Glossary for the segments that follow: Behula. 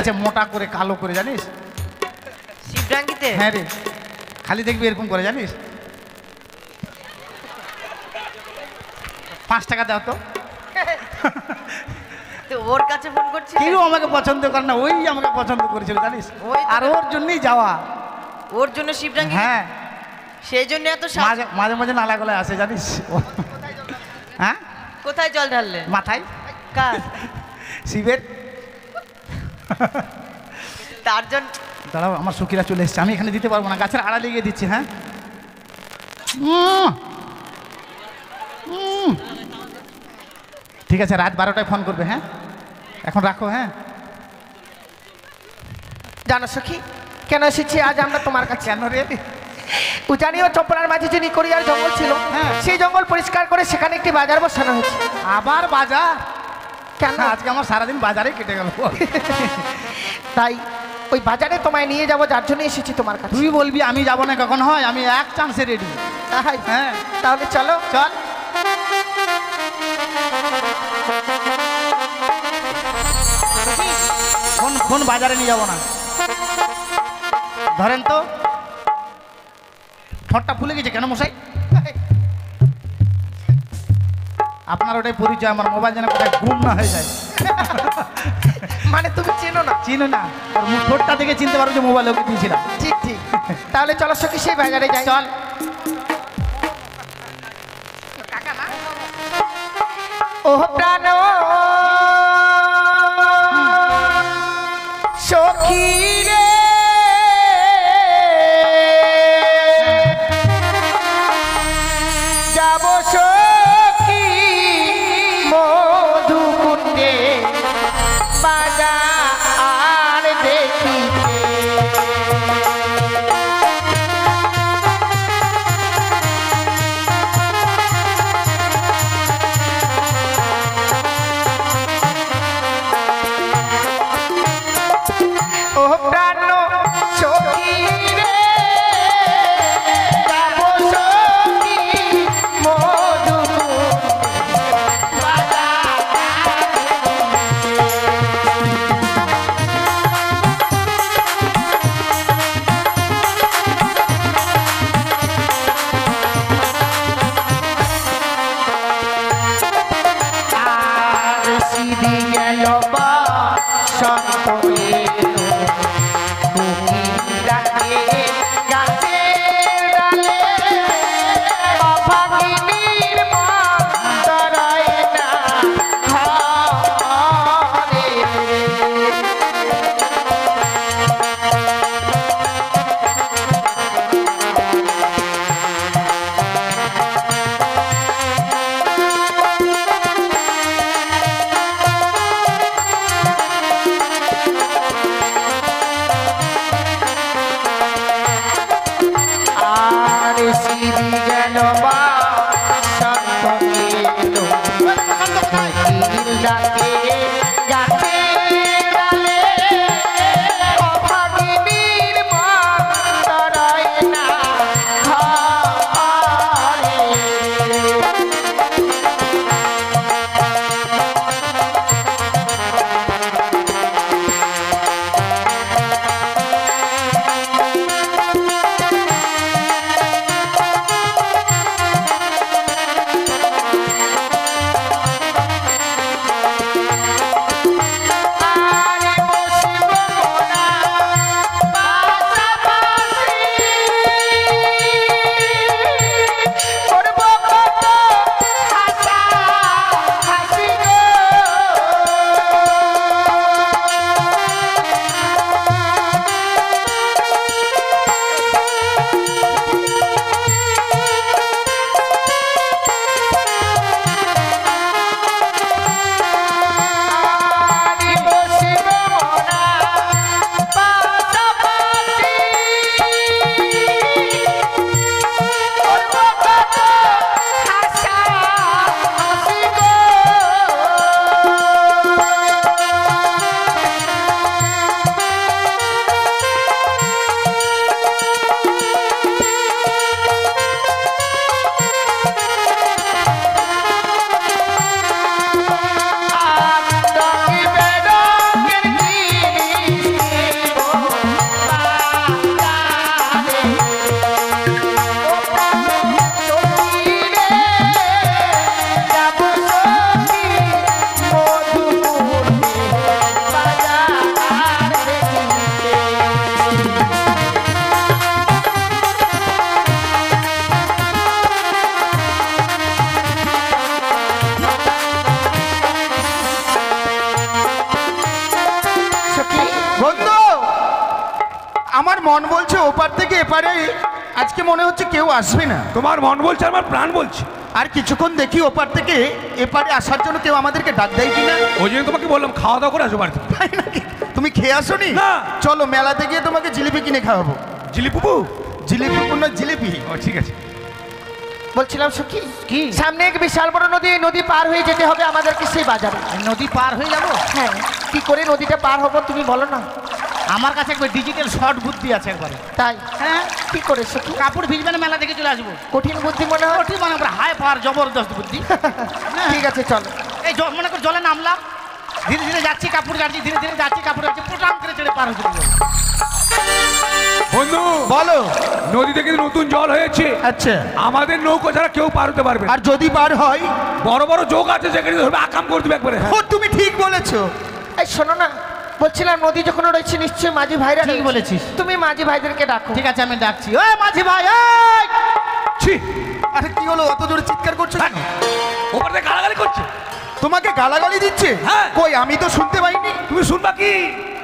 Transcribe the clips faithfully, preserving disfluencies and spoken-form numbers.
আছে মোটা করে কালো করে জানিস শিবরাঙ্গিতে। হ্যাঁ রে, খালি দেখবি এরকম করে জানিস। পাঁচ টাকা দাও তো। ওর কাছে ফোন করছি, কেউ আমাকে পছন্দ করে না, ওই আমাকে পছন্দ করেছিল জানিস, আর ওর জন্যই যাওয়া, ওর জন্য শিবরাঙ্গি। হ্যাঁ সেই জন্য এত মাঝে মাঝে নালা গলায় আসে জানিস। হ্যাঁ কোথায় জল ঢাললে? মাথায়। কার? শিবের। তার জন্য দাঁড়াও, আমার সখীরা চলে এসছে, আমি এখানে দিতে পারবো না, গাছের আড়ালে গিয়ে দিচ্ছি। হ্যাঁ ঠিক আছে, রাত বারোটায় ফোন করবে। হ্যাঁ এখন রাখো। হ্যাঁ জানো সখী কেন এসেছি আজ আমরা তোমার কাছে? কেন রে? উজানি ও চম্পলার মাঝে যে নিকোরিয়ার জঙ্গল ছিল, হ্যাঁ সেই জঙ্গল পরিষ্কার করে সেখানে একটি বাজার বসানো হয়েছে। আবার বাজার? কেন আজকে আমার সারাদিন বাজারে কেটে গেল, তাই ওই বাজারে তোমায় নিয়ে যাবো, যার জন্য এসেছি তোমার কাছে। তুই বলবি আমি যাবো না কখন হয়, আমি এক চান্সে রেডি। হ্যাঁ তাহলে চলো। চল কোন কোন বাজারে নিয়ে যাবো না ধরেন তো। ঠোঁটটা ফুলে গেছে কেন মশাই? আপনার ওটাই পরিচয়, আমার মোবাইল যেন কোথায় গুম না হয়ে যায়। মানে তুমি চেনো না? চিনো না, ঠোঁটটা দেখে চিনতে পারো যে মোবাইল ওকে দিয়েছিলাম। ঠিক ঠিক, তাহলে চলো সখী সেই বাজারে যাই। চল। ও প্রাণ সখী আমার মন বলছে ওপার থেকে এপারে আজকে মনে হচ্ছে কেউ আসবে না। তোমার মন বলছে, আমার প্রাণ বলছে। আর কিছুক্ষণ দেখি ওপার থেকে এপারে আসার জন্য কেউ আমাদেরকে ডাক দেয় কিনা। ওই জন্য তোমাকে বললাম খাওয়া দাওয়া করে আসো বাড়িতে। তাই নাকি? তুমি খেয়ে আসোনি? না। চলো মেলাতে গিয়ে তোমাকে জিলিপি কিনে খাওয়াবো। জিলিপুপু? জিলিপুপু না জিলিপি। ও ঠিক আছে। বলছিলাম সখী, কি সামনে এক বিশাল বড় নদী, নদী পার হয়ে যেতে হবে আমাদেরকে সেই বাজারে। নদী পার হয়ে যাবো? হ্যাঁ। কি করে নদীটা পার হবো তুমি বলো না। আমার কাছে একবার ডিজিটাল শর্ট বুদ্ধি আছে একবারে। তাই? হ্যাঁ। কি করে সখী? কাপড় ভিজবে না, মেলা থেকে চলে আসবো। কঠিন বুদ্ধি মনে হয়? কঠিন মনে হয়, হাই পাওয়ার জবরদস্ত বুদ্ধি। ঠিক আছে চলো। এই মনে কর জলে নামলাম, ধীরে ধীরে যাচ্ছি কাপড় যাচ্ছি, ধীরে ধীরে যাচ্ছি কাপড় যাচ্ছি, প্রোটাম করে চলে পার হয়ে যাবো। বন্ধু বলো, নদী থেকে নতুন জল হয়েছে। আচ্ছা। আমাদের নৌকো ছাড়া কেউ পার হতে পারবে। আর যদি পার হয় বড় বড় যোগ আছে যেখানে আকাম করে দেবে একবারে। ও তুমি ঠিক বলেছো। এই শোনো না, বলছিলাম নদী যখন রয়েছে নিশ্চয়ই মাঝি ভাইরা। ঠিক বলেছিস, তুমি মাঝি ভাইদেরকে ডাকো। ঠিক আছে আমি ডাকছি। ও মাঝি ভাই, ওই ছি, আরে কি হলো অত জোরে চিৎকার করছো? ওপর থেকে গালাগালি করছে। তোমাকে গালাগালি দিচ্ছে? হ্যাঁ। কই আমি তো শুনতে পাইনি। তুমি শুনবা কি?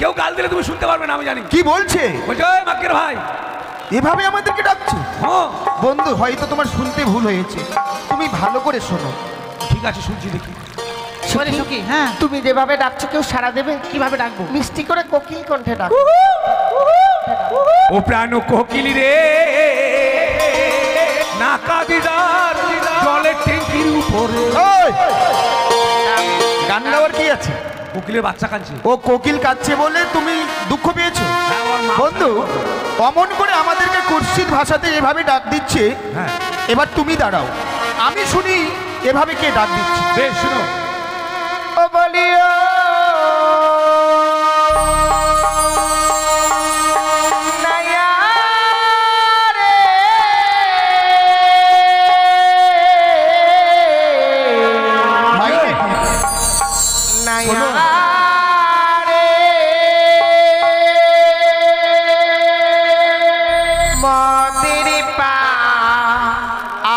কেউ গাল দিলে তুমি শুনতে পারবে না, আমি জানি। কি বলছে? বলছে ওই মাকের ভাই, এভাবে আমাদেরকে ডাকছো? হ্যাঁ। বন্ধু হয়তো তোমার শুনতে ভুল হয়েছে, তুমি ভালো করে শোনো। ঠিক আছে শুনছি। দেখি তুমি যেভাবে ডাকছো কেউ সাড়া দেবে? কিভাবে ডাকবো? মিষ্টি করে কোকিল কণ্ঠে ডাকো। ও প্রাণ কোকিল রে, নাকা দিদার জলের ট্যাঙ্কির উপরে। গান গাওয়ার কি আছে? কোকিলের বাচ্চা কাঁদছে। ও কোকিল কাঁদছে বলে তুমি দুঃখ পেয়েছো? বন্ধু অমন করে আমাদেরকে কুৎসিত ভাষাতে এভাবে ডাক দিচ্ছে। হ্যাঁ। এবার তুমি দাঁড়াও, আমি শুনি এভাবে কে ডাক দিচ্ছে। বেশ শুনো। ও বলিও নয়া রে, নয়া রে মতিরি পা আ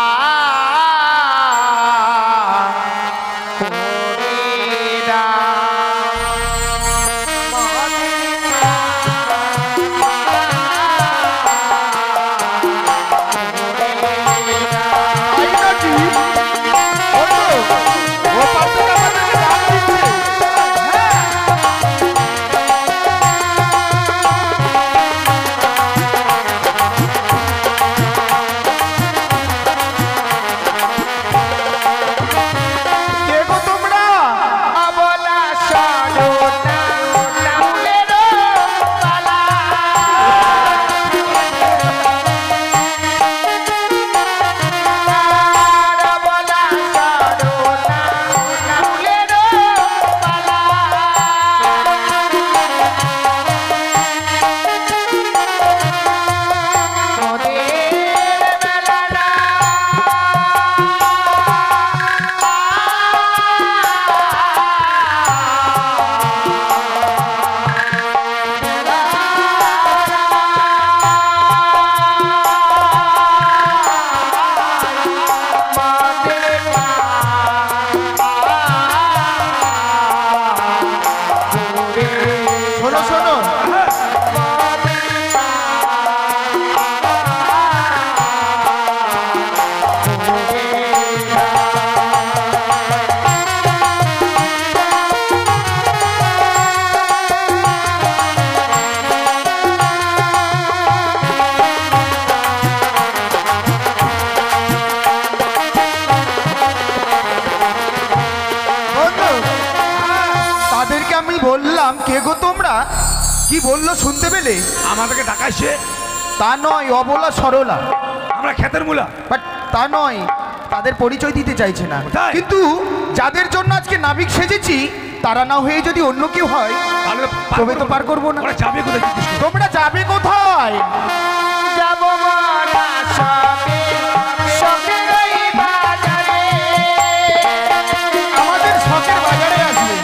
কি বললো শুনতে পেলে? আমাদেরকে ডাকাইছে। তা নয়, অবলা সরলা, আমরা খেতের মূলা। বাট তা নয়, তাদের পরিচয় দিতে চাইছে না। কিন্তু যাদের জন্য আজকে নাবিক সেজেছি তারা না হয়ে যদি অন্য কেউ হয় তবে তো পার করবো না। তোমরা যাবে কোথায়? যাবো আমাদের শখের বাজারে আসবে।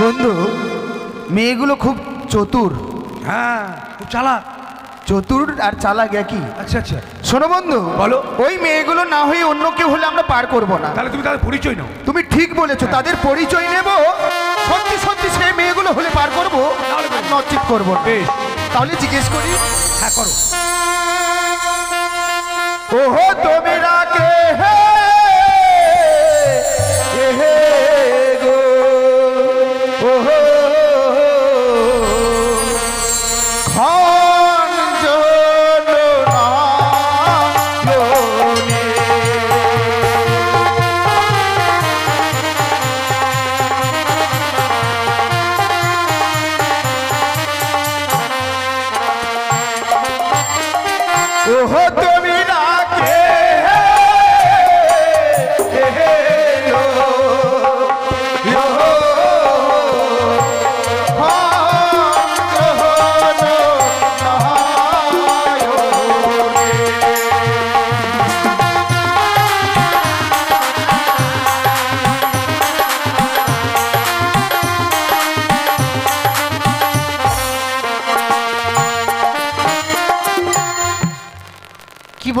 বন্ধু, মেয়েগুলো খুব চতুর। হ্যাঁ, খুব চালাক। চতুর আর চালাক একই। আচ্ছা আচ্ছা, শোনো বন্ধু, বলো ওই মেয়েগুলো না হয়ে অন্য কেউ হলে আমরা পার করবো না। তাহলে তুমি তাদের পরিচয় নাও। তুমি ঠিক বলেছো, তাদের পরিচয় নেব। সত্যি সত্যি সেই মেয়েগুলো হলে পার করবো, নচিত করবো। বেশ, তাহলে জিজ্ঞেস করি। হ্যাঁ করো। ওহো তোমরা কে হে গো? ওহো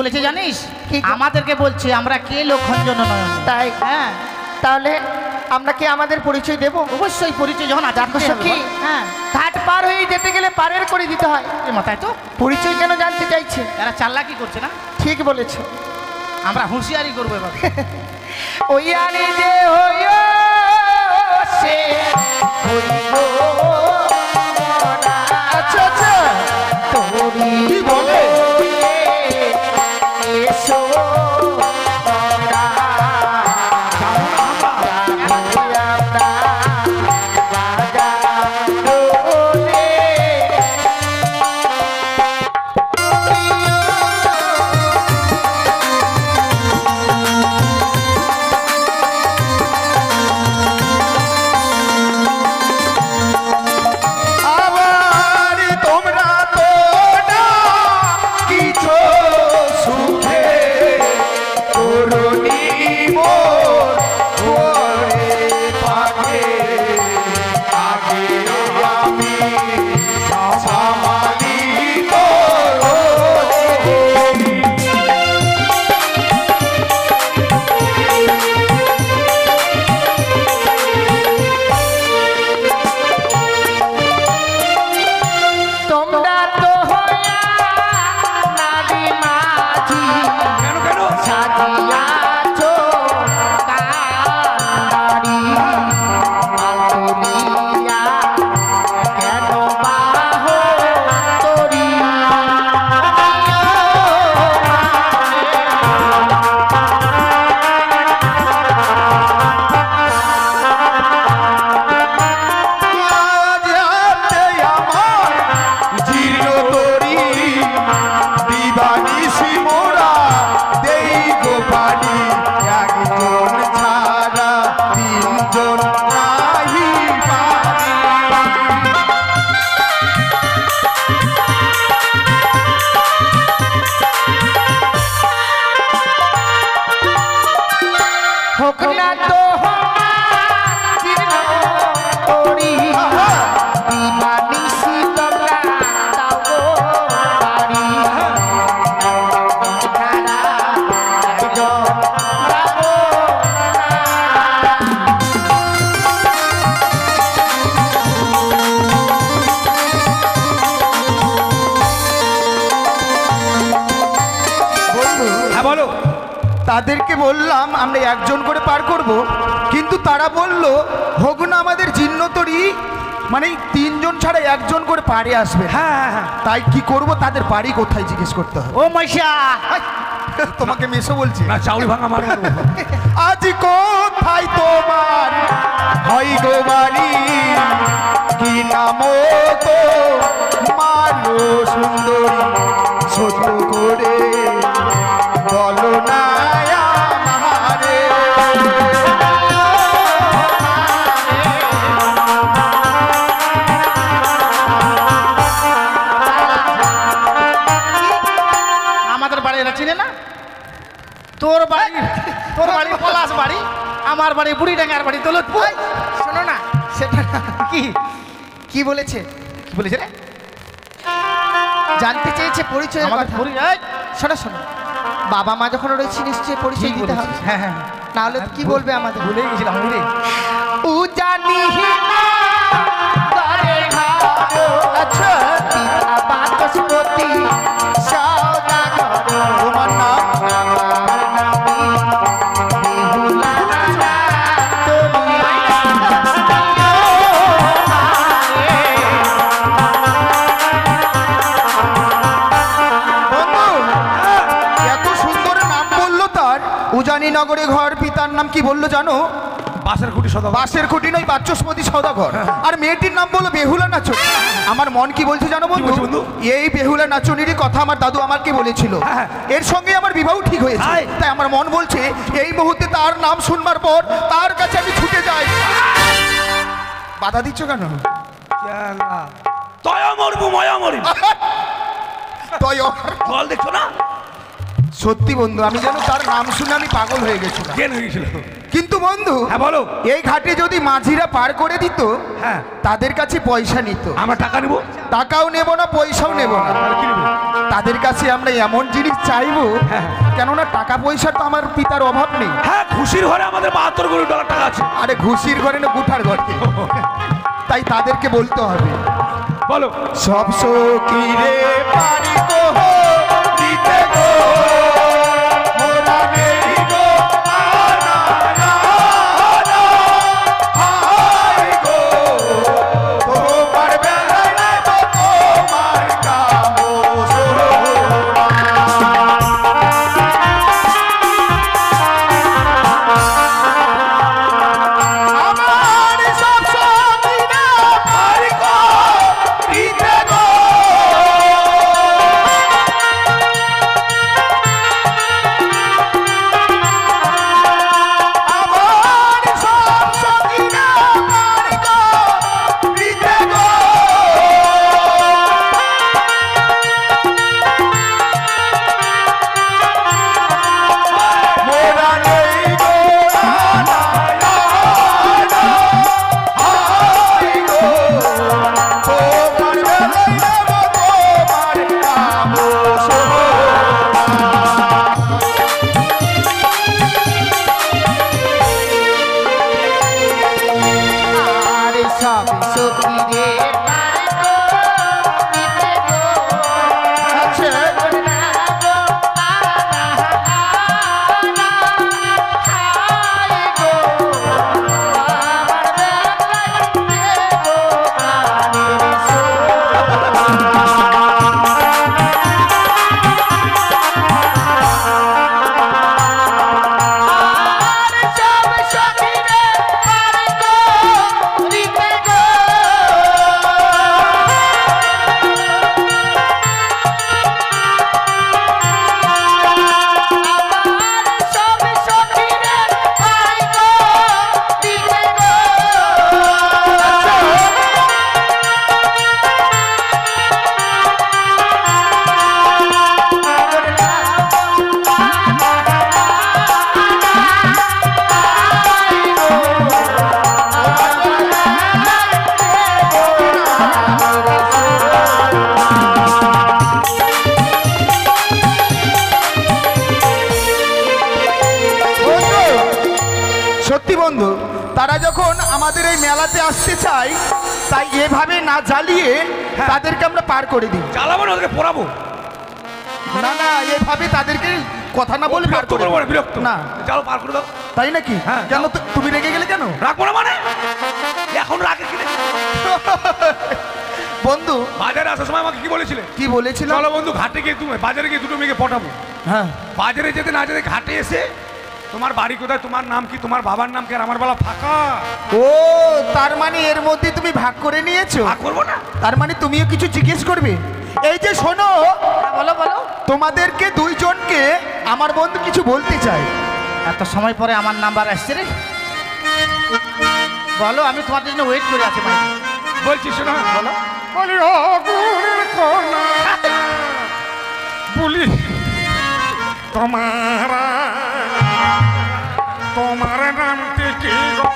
বলেছে জানিস, আমাদেরকে বলছে আমরা কে লক্ষণজন নয়। তাই হ্যাঁ, তাহলে আমরা কি আমাদের পরিচয় দেব? অবশ্যই পরিচয়, যখন হ্যাঁ ঘাট পার হয়ে যেতে গেলে পারের করে দিতে হয়। মাথায় তো পরিচয় কেন জানতে চাইছে, এরা চালাকি করছে না? ঠিক বলেছে, আমরা হুঁশিয়ারি করবো এবার। ওই আনি যে হইয়া সে আচ্ছা আচ্ছা তোরি বলে তাদেরকে বললাম আমরা একজন করে পার করব, কিন্তু তারা বলল হোক না আমাদের জিন্নতরি মানে তিনজন ছাড়া একজন করে পাড়ে আসবে। হ্যাঁ হ্যাঁ, তাই কি করব, তাদের বাড়ি কোথায় জিজ্ঞেস করতে হবে। ও মাইশা, তোমাকে মেশো বলছি না, চাউল ভাঙা মারো। আজ কোথায় তোমার হয় গো বাড়ি, কি নাম তো মানো সুন্দরী, সত্য করে বলো না। তোর বাড়ি, তোর বাড়ি পলাশ বাড়ি, আমার বাড়ি বুড়ি ডাঙ্গার বাড়ি দৌলতপুর। শোনো না, সেটা কি কি বলেছে কি বলেছে রে জানতে চেয়েছে পরিচয় আমার পরিচয় শোনা শোনা বাবা মা যখন রয়েছে নিশ্চয়ই পরিচয় দিতে হবে হ্যাঁ হ্যাঁ তাহলে কি বলবে আমাদের ভুলে গিয়েছিলাম রে ও জানি না তারে খাবো আচ্ছা পিতা বাচস্পতি সওদাগর তোমার নাম আমার নাম বেহুলা নগরে ঘর পিতার নাম কি বললো জানো বাসের খুঁটি সওদাগর বাসের খুঁটি নয় বাচস্পতি সওদাগর আর মেয়েটির নাম বললো বেহুলা নাচুনি আমার মন কি বলছে জানো বন্ধু এই বেহুলা নাচুনির কথা আমার দাদু আমাকে বলেছিল এর সঙ্গে আমার বিবাহ ঠিক হয়েছে তাই আমার মন বলছে এই মুহূর্তে তার নাম শুনবার পর তার কাছে আমি ছুটে যাই বাধা দিচ্ছ কেন তয়া মরবু ময়া মরি তয়া বল দেখছো না সত্যি বন্ধু আমি জানো তার নাম শুনে আমি পাগল হয়ে গেছিলাম কেন হয়েছিল কিন্তু বন্ধু হ্যাঁ বলো এই ঘাটে যদি মাঝিরা পার করে দিত হ্যাঁ তাদের কাছে পয়সা নিত আমরা টাকা নেব টাকাও নেব না পয়সাও নেব না তাদের কাছে আমরা এমন জিনিস চাইবো কেননা টাকা পয়সা তো আমার পিতার অভাব নেই হ্যাঁ ঘুষির ঘরে আমাদের বাহাত্তর কোটি ডলার টাকা আছে আরে ঘুষির ঘরে না গুঠার ঘরে তাই তাদেরকে বলতে হবে বলো সব সখী রে পারি গো দিতে গো জ্বালিয়ে তাদেরকে আমরা পার করে দিই জ্বালাবো না ওদেরকে পোড়াবো না না এইভাবে তাদেরকে কথা না বলে পার করে দেবো বিরক্ত না চলো পার করে দাও তাই নাকি হ্যাঁ কেন তুমি রেগে গেলে কেন রাখবো না মানে এখন রাগে কি বন্ধু বাজারে আসার সময় আমাকে কি বলেছিলে কি বলেছিলে চলো বন্ধু ঘাটে গিয়ে তুমি বাজারে গিয়ে দুটো মেয়েকে পটাবো হ্যাঁ বাজারে যেতে না যেতে ঘাটে এসে তোমার বাড়ি কোথায় তোমার নাম কি তোমার বাবার নাম কি আর আমার বলা ফাঁকা ও তার মানে এর মধ্যে তুমি ভাগ করে নিয়েছো ভাগ করব না তার মানে তুমিও কিছু জিজ্ঞেস করবে এই যে শোনো বলো বলো তোমাদেরকে দুইজনকে আমার বন্ধু কিছু বলতে চাই এত সময় পরে আমার নাম্বার আসছে রে বলো আমি তোমার জন্য ওয়েট করে আছি ভাই বলছি শোনো বলো বলি ও গুণের কোনা বলি তোমার তোমার নাম কি গো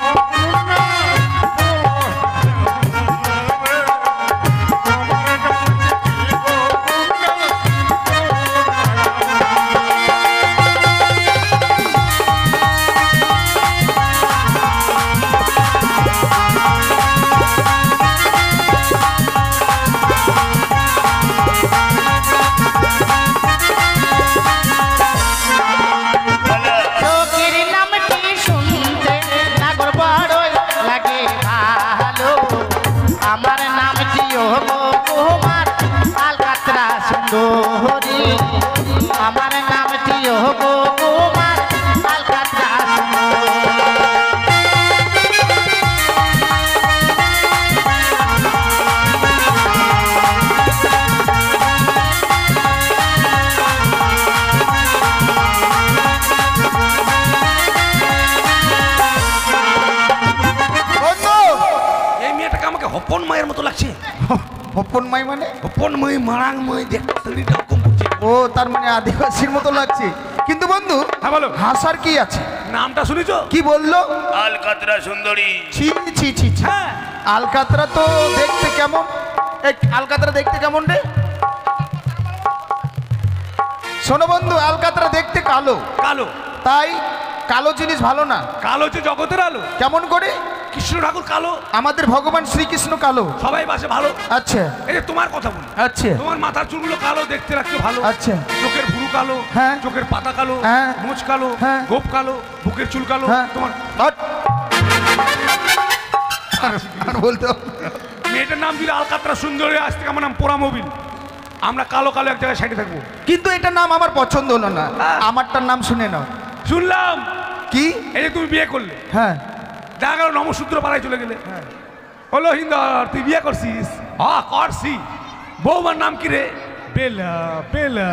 Hopon mayer moto lakse. Hopon mai mane? Hopon mai marang mai dekhali rokom buche. Oh tar mane adivasir moto lakse. Kintu bondhu, ha bolo, bhashar ki ache? Naamta shunicho? Ki bollo? Alcatraz sundori. Chi chi chi chi. Ha, Alcatraz to dekhte kemon? Ek Alcatraz dekhte kemon re? Shono bondhu, Alcatraz dekhte kalo. Kalo. Tai kalo jinish bhalo na. Kalo je jogoter alo. Kemon kore? Krishna ঠাকুর কালো, আমাদের ভগবান শ্রীকৃষ্ণ কালো, সবাই বাসে ভালো। আচ্ছা, এই যে তোমার কথা বলি। আচ্ছা, তোমার মাথার চুলগুলো কালো, দেখতে রাখতে ভালো। আচ্ছা, চোখের ভুরু কালো, হ্যাঁ, চোখের পাতা কালো, হ্যাঁ, মোচ কালো, হ্যাঁ, গোপ কালো, বুকের চুল কালো। তোমার আর বলতো মেয়েটার নাম দিলে আলকাতরা সুন্দরী, আজ থেকে আমার নাম পোড়ামবিল। আমরা কালো কালো এক জায়গায় সাইডে থাকবো। কিন্তু এটার নাম আমার পছন্দ হলো না, আমারটার নাম শুনে নাও। শুনলাম কি এই যে তুমি বিয়ে করলে, হ্যাঁ, দেখা গেল নমসূত্র পাড়ায় চলে গেলে। হলো হিন্দর, তুই বিয়ে করছিস? হ্যাঁ করছি। বৌমার নাম কি রে? বেলা। বেলা।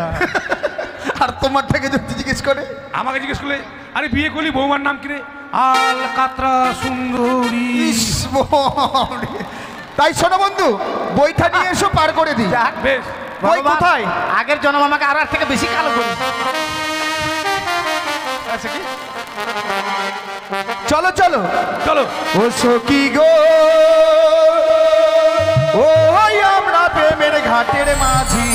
আর তোমার থেকে যদি জিজ্ঞেস করে, আমাকে জিজ্ঞেস করলে, আরে বিয়ে করলি বৌমার নাম কি রে? আলকাতরা সুন্দরী। তাই শোনো বন্ধু, বইটা নিয়ে এসো, পার করে দিই। বেশ, বই কোথায়? আগের জন্ম আমাকে আর আর থেকে বেশি কালো করি। আচ্ছা কি, চলো চলো চলো। ও সখী গো, ওই আমরা প্রেমের ঘাটের মাঝি,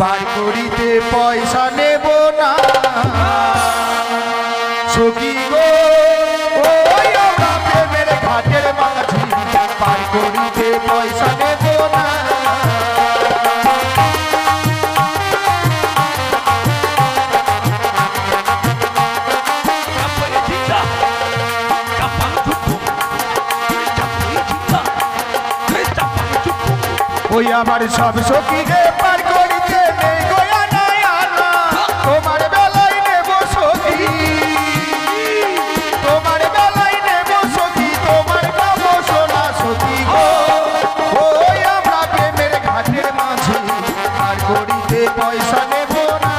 পার করিতে পয়সা নেব না। সখী গো, ওই আমরা প্রেমের ঘাটের মাঝি, পার করিতে পয়সা নেব না। ওই আমার সব সখী রে, পার করিতে নেই গো আনা। তোমার বেলায় নেব সখী, তোমার বেলায় নেব সখী, তোমার পাব সোনা সখী গো। ওই আমরা প্রেমের ঘাটের মাঝি, পার করিতে পয়সা নেব না।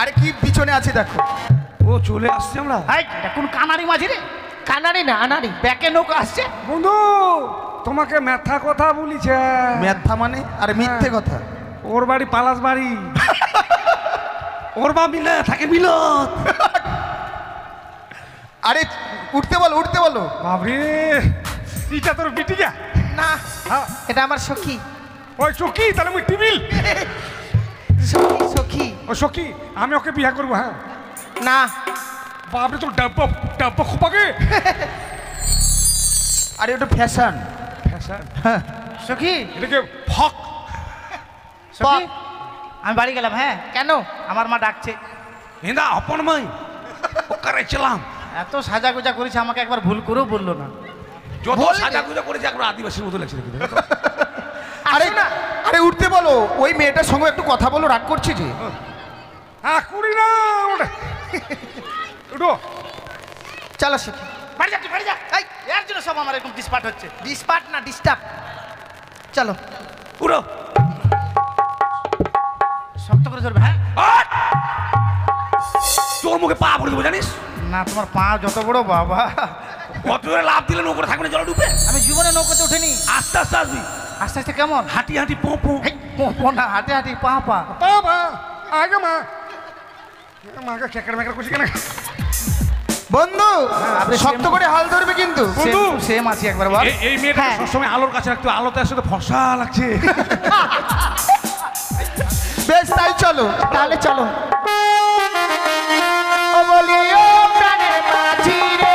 আরে কি পিছনে আছে দেখো, ও চলে আসছে। আমরা কোন কানারি মাঝি রে? কানারি না, আনারি ব্যাকে নৌকা আসছে। বন্ধু তোমাকে মিথ্যা কথা বলিছে। মিথ্যা মানে? আরে মিথ্যে কথা। ওর বাড়ি পালাস বাড়ি, ওর বা মিলে থাকে মিলত। আরে উঠতে বলো, উঠতে বলো। বাবরে, এটা তোর বিটি যা না? এটা আমার সখী। ওই সখী তাহলে মুই টিবিল। সখী সখী, ও সখী আমি ওকে বিয়ে করবো। হ্যাঁ না বাপরে, তো ডাব্বা ডাব্বা খোপাকে। আরে ওটা ফ্যাশন। ফ্যাশন? হ্যাঁ সখী এটাকে ফক। সখী আমি বাড়ি গেলাম। হ্যাঁ কেন? আমার মা ডাকছে। হিন্দা আপন মাই ওখানে ছিলাম, এত সাজা গোজা করেছে আমাকে একবার ভুল করেও বললো না। যত সাজা গোজা করেছে একবার আদিবাসীর মতো লাগছে। আরে না, আরে উঠতে বলো। ওই মেয়েটার সঙ্গে একটু কথা বলো, রাগ করছি যে। হ্যাঁ করি না, উঠো চালা সখী, বাড়ি যা, বাড়ি যা। এই এর জন্য সব আমার এরকম ডিসপার্ট হচ্ছে। ডিসপার্ট না, ডিস্টার্ব। চলো উঠো, শক্ত করে ধরবে। হ্যাঁ তোর মুখে পা ভরে দেবো জানিস না? তোমার পা যত বড় বাবা, কত লাভ দিলে নৌকো থাকবে না, জল ডুবে। আমি জীবনে নৌকোতে উঠেনি। আস্তে আস্তে আসবি। আস্তে আস্তে কেমন? হাঁটি হাঁটি পো পো পো না, হাঁটি হাঁটি পা পা পা পা। আগে মা, মাকে চেকার মেকার কিছু কেন? বন্ধু আপনি শক্ত করে হাল ধরবে কিন্তু। বন্ধু সেম আছি একবার। বাবা এই মেয়েটা সব সময় আলোর কাছে রাখতো, আলোতে আসলে ফসা লাগছে। বেশ তাই চলো, তাহলে চলো। ও বলি ও প্রাণের মাঝি রে,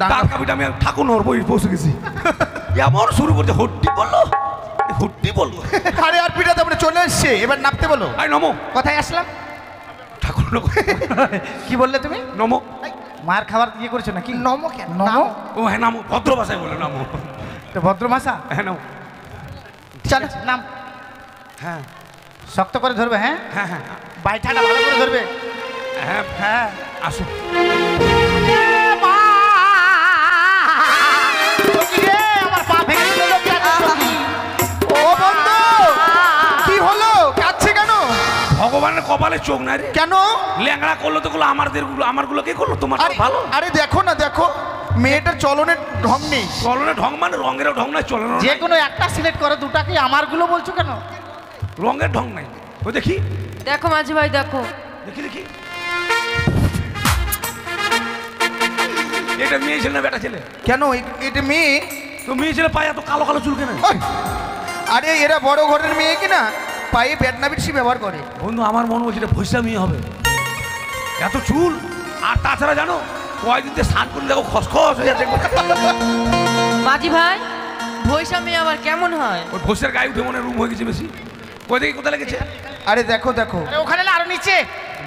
তার কাবিটা আমি ঠাকুরনোর বই পৌঁছে গেছি। এমন শুরু করতে হট্টি বললো হট্টি বললো আরে আর পিটাতে আমরা চলে এসেছি, এবার নামতে বলো। আরে নমো, কোথায় আসলাম? ঠাকুরনো। কি বললে তুমি? নমো। মার খাবার ইয়ে করেছো নাকি? নমো কেন? নমো। ও হ্যাঁ নামো, ভদ্র ভাষায় বলে নামো। তো ভদ্র ভাষা? হ্যাঁ নামো। চলো নাম। হ্যাঁ শক্ত করে ধরবে। হ্যাঁ হ্যাঁ হ্যাঁ বাইঠাটা ভালো করে ধরবে। হ্যাঁ হ্যাঁ আসো। ভগবানের কপালে চোখ নাই রে। কেন? ল্যাংড়া করলো তো, আমাদের আমারগুলো কে করলো? তোমার ভালো। আরে দেখো না, দেখো মেয়েটার চলনের ঢং নেই। চলনের ঢং মানে রঙেরও ঢং নাই, চলনের যে কোনো একটা সিলেক্ট করে। দুটাকে আমারগুলো বলছো কেন? রঙের ঢং নাই। ও দেখি, দেখো মাঝি ভাই, দেখো দেখি দেখি এটা মেয়ে ছিল না বেটা ছেলে? কেন এটা মেয়ে তো? মেয়ে ছেলে পায়ে এত কালো কালো চুল কেন? আরে এরা বড় ঘরের মেয়ে কিনা পায়ে বেটনাবিটসি ব্যবহার করে। বন্ধু আমার মনে হচ্ছে এটা ভৈসা মেয়ে হবে, এত চুল। আর তাছাড়া জানো কয়দিন থেকে স্নান করে দেখো খসখস হয়ে যাচ্ছে। বাজি ভাই ভৈসা মেয়ে আবার কেমন হয়? ওই ভৈসার গায়ে উঠে মনে রুম হয়ে গেছে বেশি। কই দেখি কোথায় লেগেছে? আরে দেখো দেখো, আরে ওখানে না আরো নিচে।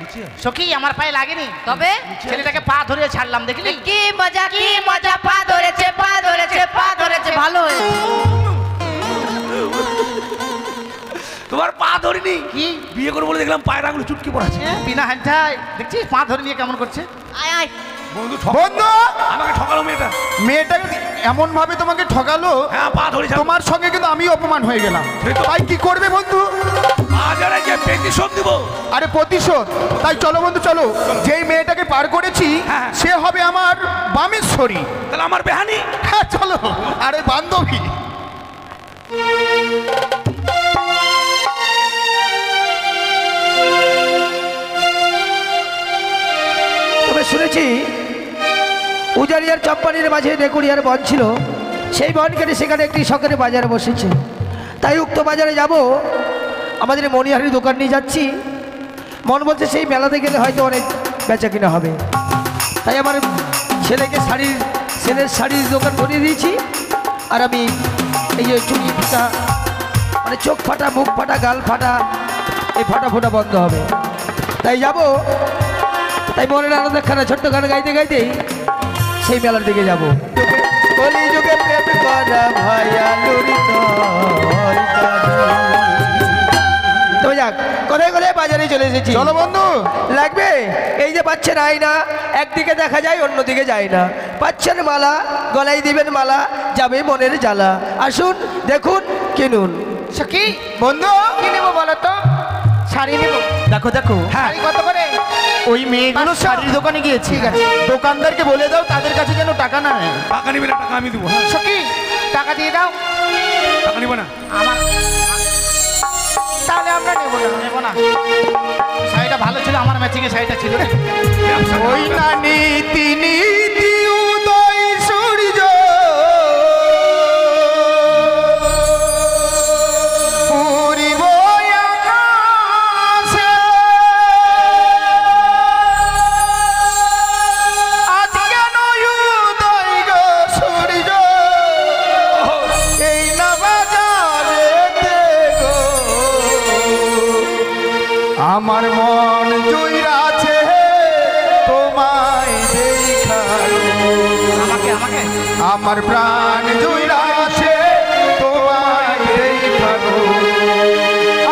নিচে সখী আমার পায়ে লাগেনি, তবে ছেলেটাকে পা ধরে ছাড়লাম। দেখলি কি মজা, কি মজা! পা ধরেছে, পা ধরেছে, পা ধরেছে। ভালো হয়েছে তোমার পা ধরিনি। কি বিয়ে করে বলে দেখলাম পায়ের আঙুলে চুটকি পড়াচ্ছে বিনা হ্যান্ডায়। দেখছিস পা ধরে নিয়ে কেমন করছে। আয় আয় বন্ধু, বন্ধু আমাকে ঠকালো মেয়েটা। মেয়েটা এমন ভাবে তোমাকে ঠকালো। হ্যাঁ পা ধরে। তোমার সঙ্গে কিন্তু আমি অপমান হয়ে গেলাম। তাই কি করবে বন্ধু? আজরে যে প্রতিশোধ দিব। আরে প্রতিশোধ, তাই চলো বন্ধু চলো। যেই মেয়েটাকে পার করেছি সে হবে আমার বামেশ্বরী। তাহলে আমার বেহানি। হ্যাঁ চলো। আরে বান্ধবী শুনেছি উজারিয়ার চম্পানির মাঝে নেকুড়িয়ার বন ছিল, সেই বন কেটে সেখানে একটি শখের বাজার বসেছে। তাই উক্ত বাজারে যাব, আমাদের মণিহারির দোকান নিয়ে যাচ্ছি। মন বলছে সেই মেলাতে গেলে হয়তো অনেক বেচা কিনা হবে। তাই আমার ছেলেকে শাড়ির ছেলের শাড়ির দোকান ধরিয়ে দিয়েছি। আর আমি এই যে চুড়ি ফাটা, মানে চোখ ফাটা, মুখ ফাটা, গাল ফাটা, এই ফাটা ফোটা বন্ধ হবে। তাই যাব, তাই মনের আনন্দখানা ছোট্ট গান গাইতে গাইতেই সেই মেলার দিকে যাবো। কলিযুগে প্রেম করা ভায়ালুর তবে যাক, কোথায় কোথায় বাজারে চলে এসেছি। চলো বন্ধু, লাগবে। এই যে পাচ্ছেন আয়না, একদিকে দেখা যায় অন্যদিকে যায় না। পাচ্ছেন মালা, গলায় দিবেন মালা, যাবে মনের জ্বালা। আসুন দেখুন কিনুন। সখী বন্ধু কি নেবো বলো তো? শাড়ি নেবো। দেখো দেখো। হ্যাঁ কত করে? ওই মেয়েগুলো শাড়ির দোকানে গিয়েছি। ঠিক আছে, দোকানদারকে বলে দাও তাদের কাছে যেন টাকা না নেয়। টাকা নিবে না, টাকা আমি দেবো। সখী টাকা দিয়ে দাও। টাকা নিব না আমার, তাহলে আমরা নেব না। নেব না। শাড়িটা ভালো ছিল, আমার ম্যাচিং এর শাড়িটা ছিল। ওই না নীতি নীতি উদয় সূর্য আমার মন জুইরা আছে তোমায় দেখা। আমাকে আমাকে আমার প্রাণ জুইরা আছে তোমায় দেখা।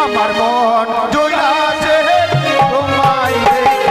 আমার মন জুইরা আছে তোমায় দেখা।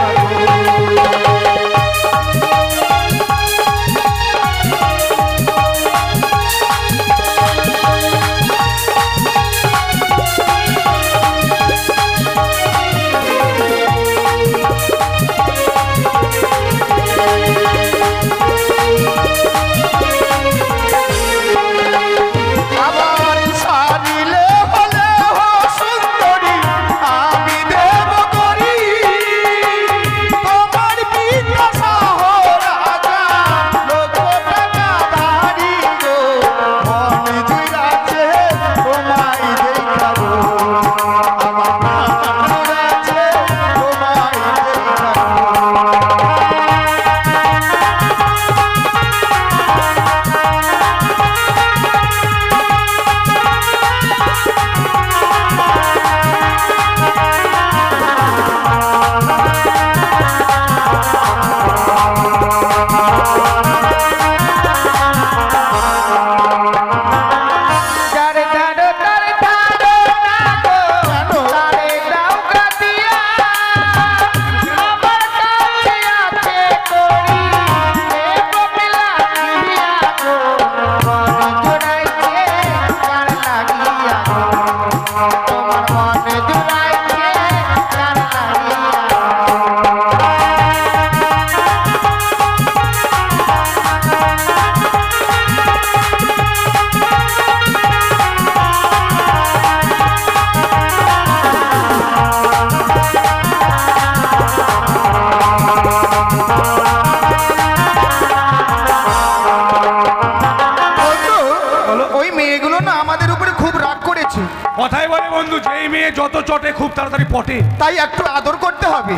এই মেয়ে যত চটে খুব তাড়াতাড়ি পটে, তাই একটু আদর করতে হবে।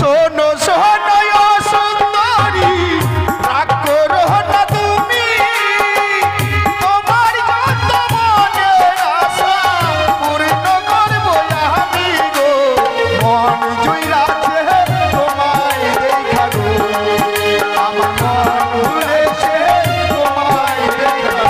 শোনো শোনো ও সুন্দরী, রাগ করো না তুমি, তোমার যত মনের আশা পূর্ণ করব আমি গো, মন জুই রাখছে তোমায় দেখা গো, আমার মন ভুলেছে তোমায় দেখা গো।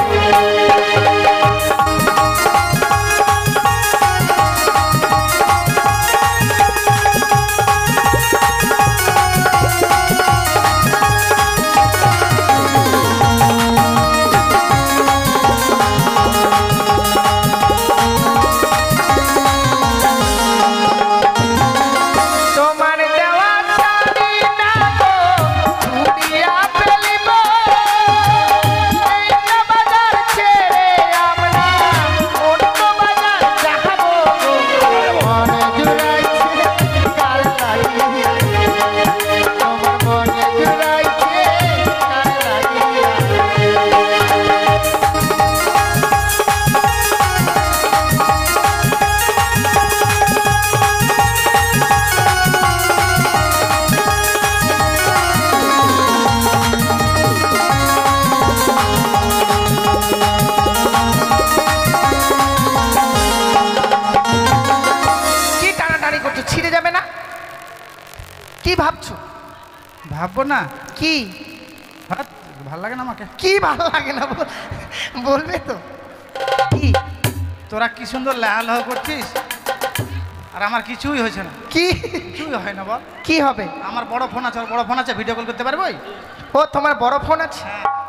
ভাববো না কি ভালো লাগে না আমাকে, কি ভালো লাগে না বলবে তো। তোরা কি সুন্দর লাল হয়ে করছিস, আর আমার কিছুই হয়েছে না। কি কিছুই হয় না বল, কি হবে? আমার বড় ফোন আছে, বড় ফোন আছে, ভিডিও কল করতে পারবো। ও তোমার বড় ফোন আছে,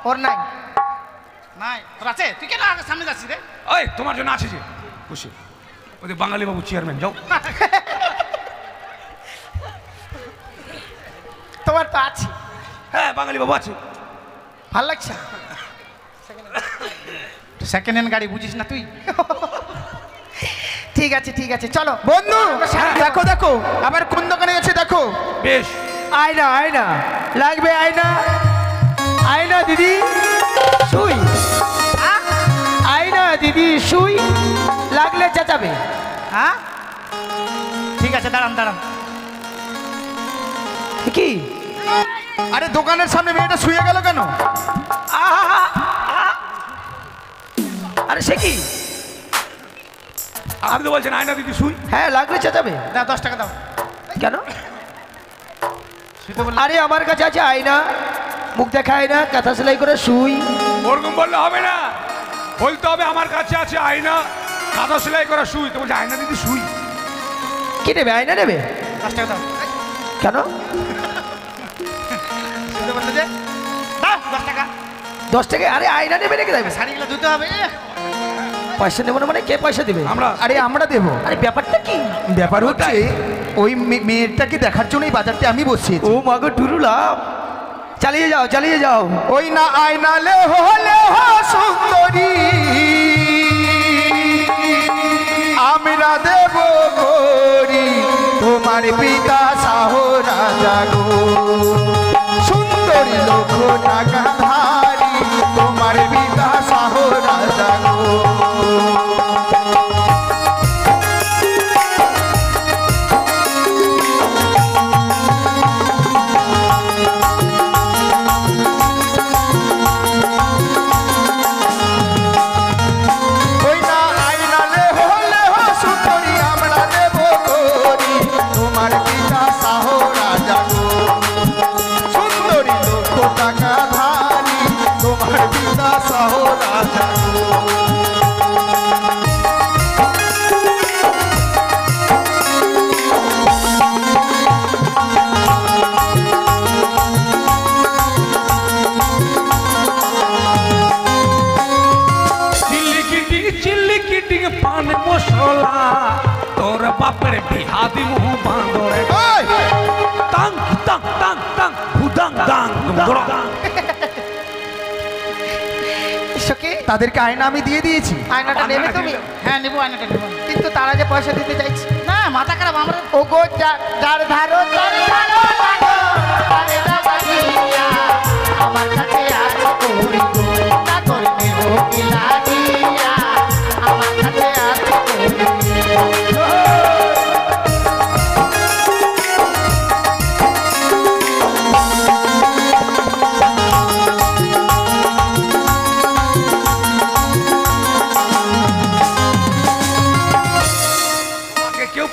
ওর নাই? নাই তোর আছে? তুই কেন আগে সামনে যাচ্ছিস রে? ওই তোমার জন্য আছে যে খুশি, ওই বাঙালি বাবু চেয়ারম্যান, যাও। তোমার তো আছে? হ্যাঁ বাঙালি বাবু আছে। ভাল লাগছে? সেকেন্ড হ্যান্ড গাড়ি বুঝিস না তুই। ঠিক আছে ঠিক আছে চলো বন্ধু। দেখো দেখো আবার কোন দোকানে গেছে, দেখো। বেশ, আয়না আয়না লাগবে, আয়না আয়না দিদি শুই, আয়না দিদি শুই লাগলে চেঁচাবে। হ্যাঁ ঠিক আছে, দাঁড়ান দাঁড়ান। কি আরে দোকানের সামনে মেয়েটা শুয়ে গেল কেন? আরে সে কি, আপনি তো বলছেন আয়না দিদি শুই। হ্যাঁ লাগলে চেঁচাবে। না দশ টাকা দাও। কেন? আরে আমার কাছে আছে আয়না, মুখ দেখা আয়না, কাঁথা সেলাই করে শুই। ওরকম বললে হবে না, বলতে হবে আমার কাছে আছে আয়না, কাঁথা সেলাই করে শুই। তো বলছে আয়না দিদি শুই। কি নেবে? আয়না নেবে? দশ টাকা দাও। কেন? দশ টাকা? আরে আয়না নেবে নাকি? দেবে, শাড়িগুলো ধুতে হবে। পয়সা নেবো না মানে? কে পয়সা দেবে? আমরা। আরে আমরা দেবো। আরে ব্যাপারটা কি? ব্যাপার হচ্ছে ওই মেয়েটাকে দেখার জন্যই বাজারটা আমি বসিয়েছি। ও মা গো টুরুলা, চালিয়ে যাও চালিয়ে যাও। ওই না আয়না লে হলে সুন্দরী, আমরা দেবো গরি তোমার পিতা সাহ রাজা গো, সুন্দরী লোক টাকা ধারী তোমার পিতা সাহ রাজা গো। তাদেরকে আয়না আমি দিয়ে দিয়েছি। আয়নাটা নেবে তুমি? হ্যাঁ নেবো, আয়নাটা নেবো, কিন্তু তারা যে পয়সা দিতে চাইছে না। মাথা খারাপ আমার। ও গো যার ধারো তার ধারো মাগো, তারে না বাজিয়া আমার কাছে আছো করি গো, তা করে নেবো কি লাগিয়া আমার কাছে আছো করি।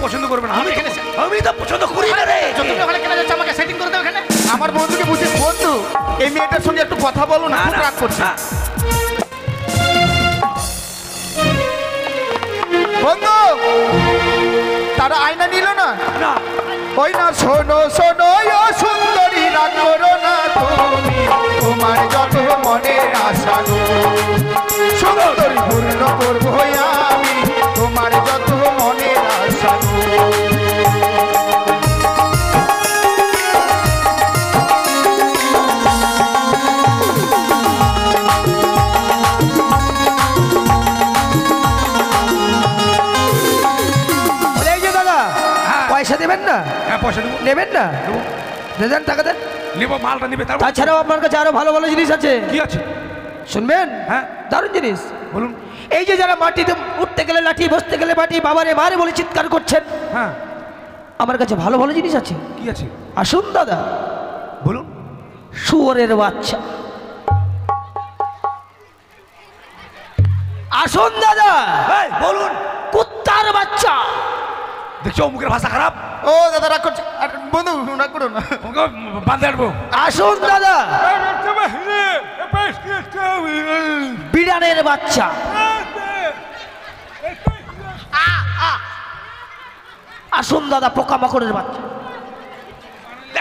পছন্দ করবে না আমি এখানে আমি তো পছন্দ করি না রে যতক্ষণ ওখানে কেনা যাচ্ছে আমাকে সেটিং করে দাও এখানে আমার বন্ধুকে বুঝি বন্ধু এই মেয়েটার সঙ্গে একটু কথা বলো না খুব রাগ করছে বন্ধু তারা আয়না নিল না না ওই না শোনো শোনো ও সুন্দরী রাগ করো না তুমি তোমার যত মনের আশা গো সুন্দরী পূর্ণ করব আমি তোমার যত মনের আশা গো নেবেন না দেন টাকা দেন নেব মালটা নেবে তাছাড়াও আপনার কাছে আরো ভালো ভালো জিনিস আছে কি আছে শুনবেন হ্যাঁ দারুণ জিনিস বলুন এই যে যারা মাটিতে উঠতে গেলে লাঠি বসতে গেলে মাটি বাবারে বারে বলে চিৎকার করছেন হ্যাঁ আমার কাছে ভালো ভালো জিনিস আছে কি আছে আসুন দাদা বলুন শুয়োরের বাচ্চা আসুন দাদা এই বলুন কুত্তার বাচ্চা দেখছো মুখের ভাষা খারাপ ও দাদা রাগ করছে আর বন্ধু রাগ করো না ওকে বাঁধে আটবো আসুন দাদা বিড়ালের বাচ্চা আসুন দাদা পোকামাকড়ের বাচ্চা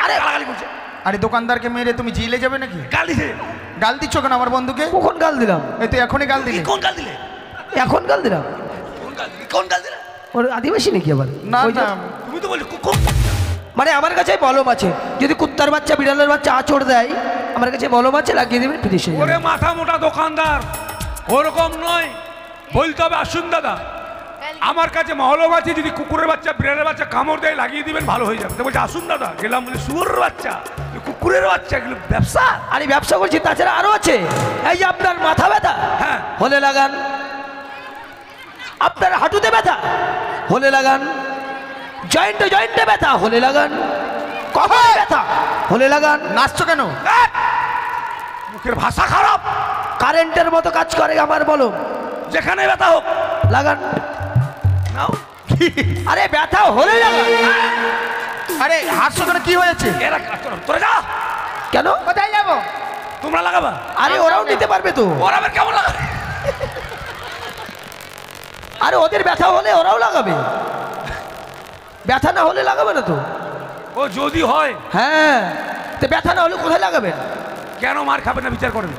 আরে গালাগালি করছে আরে দোকানদারকে মেরে তুমি জিলে যাবে নাকি গালি দে গাল দিচ্ছ কেন আমার বন্ধুকে কখন গাল দিলাম এই তো এখনই গাল দিলি কোন গাল দিলে এখন গাল দিলাম কোন গাল দিলি কোন গাল দিলে ওর আদিবাসী নাকি আবার না না তুমি তো বল মানে আমার কাছে বলম আছে যদি কুত্তার বাচ্চা বিড়ালের বাচ্চা আছড় দেয় আমার কাছে বলম আছে লাগিয়ে দেবেন ফিনিশ হয়ে যাবে ওরে মাথা মোটা দোকানদার ওরকম নয় বলতে হবে আসুন দাদা আমার কাছে মহলম আছে যদি কুকুরের বাচ্চা বিড়ালের বাচ্চা কামড় দেয় লাগিয়ে দিবেন ভালো হয়ে যাবে বলছে আসুন দাদা গেলাম বলে শুয়োরের বাচ্চা কুকুরের বাচ্চা এগুলো ব্যবসা আরে ব্যবসা করছি তাছাড়া আরও আছে এই যে আপনার মাথা ব্যথা হ্যাঁ হলে লাগান আপনার হাঁটুতে ব্যথা হলে লাগান জয়েন্টে জয়েন্টে ব্যথা হলে লাগান কোথায় ব্যথা হলে লাগান নাচছো কেন মুখের ভাষা খারাপ কারেন্টের মতো কাজ করে আমার বলো যেখানে ব্যথা হোক লাগান নাও আরে ব্যথা হলে লাগান আরে হাঁটছো কেন কি হয়েছে এরা কাজ করো তোরা যা কেন কোথায় যাবো তোমরা লাগাবা আরে ওরাও নিতে পারবে তো ওরা আবার কেমন লাগাবে আরে ওদের ব্যথা হলে ওরাও লাগাবে ব্যথা না হলে লাগাবে না তো ও যদি হয় হ্যাঁ তো ব্যথা না হলে কোথায় লাগাবেন কেন মার খাবে না বিচার করবেন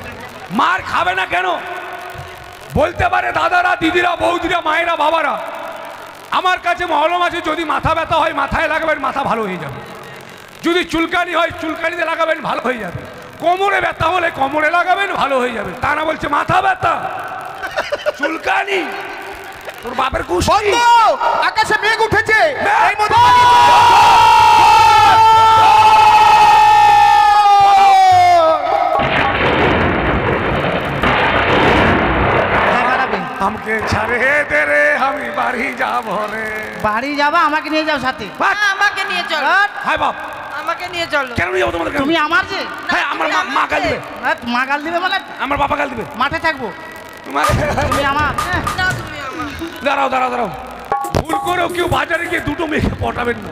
মার খাবে না কেন বলতে পারে দাদারা দিদিরা বৌদিরা মায়েরা বাবারা আমার কাছে মহলম আছে যদি মাথা ব্যথা হয় মাথায় লাগাবেন মাথা ভালো হয়ে যাবে যদি চুলকানি হয় চুলকানিতে লাগাবেন ভালো হয়ে যাবে কোমরে ব্যথা হলে কোমরে লাগাবেন ভালো হয়ে যাবে তা না বলছে মাথা ব্যথা চুলকানি তোর বাপের কুষ্টি আকাশে মেঘ উঠেছে আমাকে ছাড়ে দে রে আমি বাড়ি যাব রে বাড়ি যাবা আমাকে নিয়ে যাও সাথে আমাকে নিয়ে চল হাই বাপ আমাকে নিয়ে চলো কেন নিয়ে যাবো তোমাদের তুমি আমার যে হ্যাঁ আমার মা গাল দিবে মা গাল দিবে মানে আমার বাবা গাল দিবে মাঠে থাকবো তোমার তুমি আমার না তুমি দাঁড়াও দাঁড়াও দাঁড়াও ভুল করেও কেউ বাজারে গিয়ে দুটো মেয়েকে পটাবেন না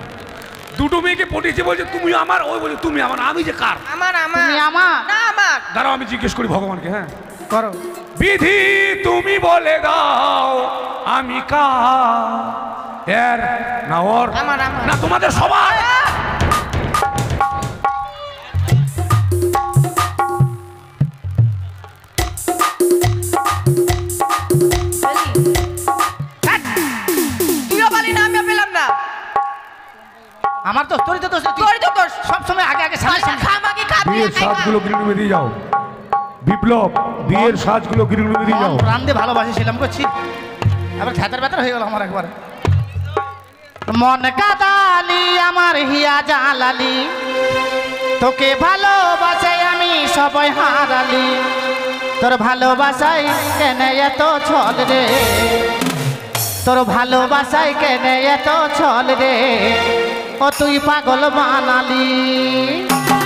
দুটো মেয়েকে পটিয়েছে বলছে তুমি আমার ওই বলছে তুমি আমার আমি যে কার আমার আমার দাঁড়াও আমি জিজ্ঞেস করি ভগবানকে হ্যাঁ করো বিধি তুমি বলে দাও আমি কার এর না ওর না তোমাদের সবার আমার তো তোরই তো দোষ তোরই তো দোষ সব সময় আগে আগে সামনে খামাকি কাপি সবগুলো গিলগুলো দিয়ে যাও বিপ্লব বিয়ের সাজগুলো গিলগুলো দিয়ে যাও প্রাণ দিয়ে ভালোবাসিছিলাম করছি আবার খাতার ব্যাটার হয়ে গেল আমার একবার মন কাদালি আমার হিয়া জালালি তোকে ভালোবাসাই আমি সবাই হারালি তোর ভালোবাসাই কেন এত ছল রে তোর ভালোবাসাই কেন এত ছল রে ও তুই পাগল বানালি।